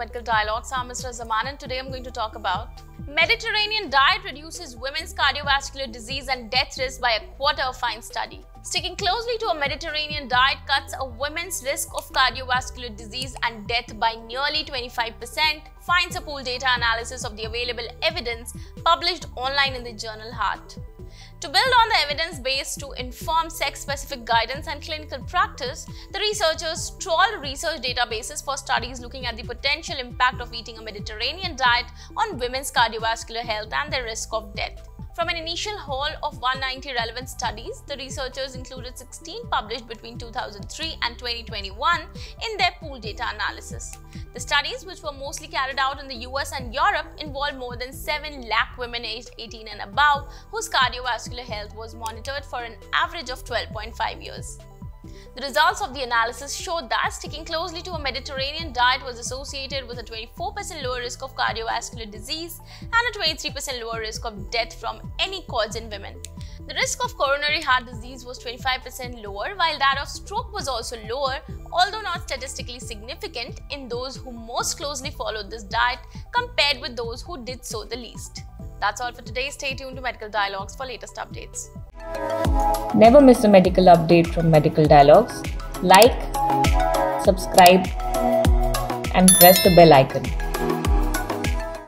Medical Dialogues. I'm Mr. Zaman, and today I'm going to talk about Mediterranean diet reduces women's cardiovascular disease and death risk by 1/4, a fine study. Sticking closely to a Mediterranean diet cuts a woman's risk of cardiovascular disease and death by nearly 25%, finds a pooled data analysis of the available evidence published online in the journal Heart. To build on the evidence base to inform sex-specific guidance and clinical practice, the researchers trawled research databases for studies looking at the potential impact of eating a Mediterranean diet on women's cardiovascular health and their risk of death. From an initial haul of 190 relevant studies, the researchers included 16 published between 2003 and 2021 in their pooled data analysis. The studies, which were mostly carried out in the US and Europe, involved more than 7 lakh women aged 18 and above whose cardiovascular health was monitored for an average of 12.5 years. The results of the analysis showed that sticking closely to a Mediterranean diet was associated with a 24% lower risk of cardiovascular disease and a 23% lower risk of death from any cause in women. The risk of coronary heart disease was 25% lower, while that of stroke was also lower, although not statistically significant in those who most closely followed this diet compared with those who did so the least. That's all for today. Stay tuned to Medical Dialogues for latest updates. Never miss a medical update from Medical Dialogues. Like, subscribe, and press the bell icon.